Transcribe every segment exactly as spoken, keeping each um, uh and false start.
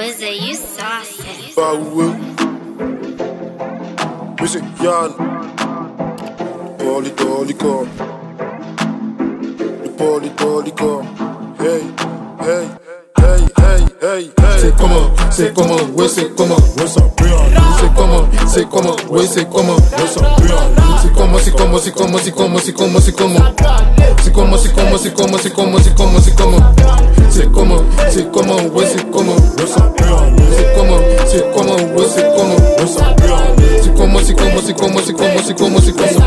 Wizard, you saucy. Bow wow. Music y'all. Dolly dolly come. The dolly dolly come. Hey, hey, hey, hey, hey, hey. C'est comment, c'est comment, ouais c'est comment, ouais ça brille. C'est comment, c'est comment, ouais c'est comment, ouais ça brille. C'est comment, c'est comment, c'est comment, c'est comment, c'est comment, c'est comment. C'est comment, c'est comment, c'est comment, c'est comment, c'est comment, c'est comment. C'est comment, c'est comment, ouais c'est comment, ouais ça brille. C'est comment, c'est comment, ouais c'est comment, ouais ça brille. C'est comment, c'est comment, c'est comment, c'est comment, c'est comment, c'est comment.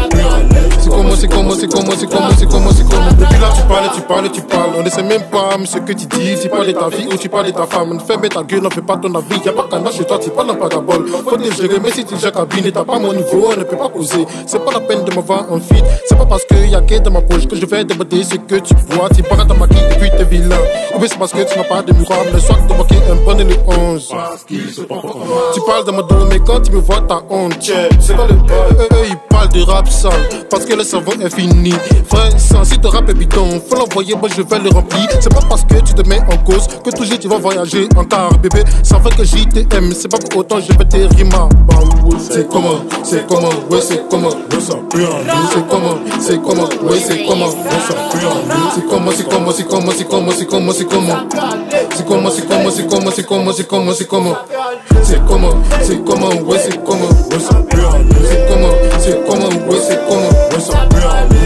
C'est comment, c'est comment, c'est comment, c'est comment, c'est comment, c'est comment. Depuis là tu parles, tu parles, tu parles, on ne sait même pas mais ce que tu dis. Tu parles de ta vie ou tu parles de ta femme. Ferme ta gueule, n'en fais pas ton avis. Y'a pas qu'un chez toi, c'est pas dans parabole. Faut te gérer, mais si tu déjà cabine et t'as pas mon niveau, on ne peut pas causer. C'est pas la peine de me voir en feed. C'est pas parce que y'a que dans ma poche que je vais débattre ce que tu vois. Tu parles dans ma guille et puis t'es vilain. Ou bien c'est parce que tu n'as pas de miroir. Mais soit que t'as marqué un bon et le onze. Tu parles dans ma dos, mais quand tu me vois, t'as honte. C'est pas le eux, eux, ils parlent de rap sale. Parce que le cerveau est fini. Vrai sang, si ton rap est bidon, faut l'envoyer, moi je vais le remplir. C'est pas parce que tu te mets en cause que toujours tu vas voyager en car, bébé. Ça fait que j'y t'aime, c'est pas pour autant je vais te rimer. C'est comment, c'est comment, ouais c'est comment, ouais ça brille. C'est comment, c'est comment, ouais c'est comment, ouais ça brille. C'est comment, c'est comment, c'est comment, c'est comment, c'est comment, c'est comment. C'est comment, c'est comment, c'est comment, c'est comment, c'est comment, c'est comment. C'est comment, c'est comment, ouais c'est comment, ouais ça brille. C'est comment, c'est comment, ouais c'est comment, ouais ça brille.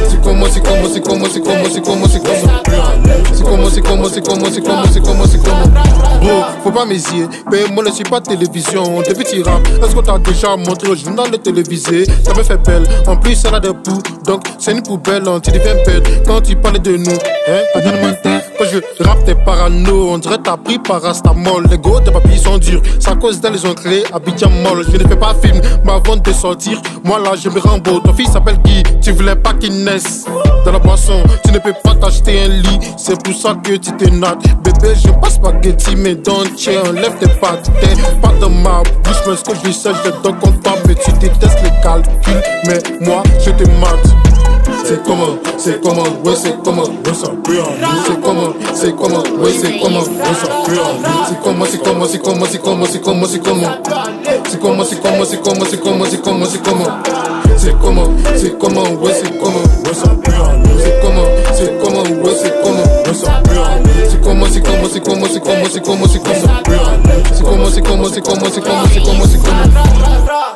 C'est comment, c'est comment, c'est comment, c'est comment, c'est comment, c'est comment. C'est comment, c'est comment, c'est comment, c'est comment, c'est comment, c'est comment. Bro, faut pas m'hésiter, mais moi ne suis pas télévision. Depuis tu rap, est-ce qu'on t'a déjà montré au journal de télévisé? Ça me fait belle, en plus elle a des poux, donc c'est une poubelle, tu deviens belle quand tu parles de nous. Hein? Quand je rappe t'es parano, on dirait t'as pris parastamol. Les gros de papilles sont durs, c'est à cause d'elles ont créé Abidjan molle. Je ne fais pas film, mais avant de sortir, moi là je me rembourse. Ton fils s'appelle Guy, tu voulais pas qu'il naisse dans la boisson, tu ne peux pas t'acheter un lit. C'est pour ça que tu te nattes. Bébé je passe spaghetti mais dans le chien, enlève tes pattes. T'es pas dans ma bouche, mais ce que je sais je t'en compte. Mais tu détestes les calculs, mais moi je te mate. C'est comment, c'est comment, ouais c'est comment, ouais ça brille. C'est comment, c'est comment, ouais c'est comment, ouais ça brille. C'est comment, c'est comment, c'est comment, c'est comment, c'est comment, c'est comment. C'est comment, c'est comment, c'est comment, c'est comment, c'est comment, c'est comment. C'est comment, c'est comment, ouais c'est comment, ouais ça brille. C'est comment, c'est comment, ouais c'est comment, ouais ça brille. C'est comment, c'est comment, c'est comment, c'est comment, c'est comment, c'est comment. C'est comment, c'est comment, c'est comment, c'est comment, c'est comment, c'est comment.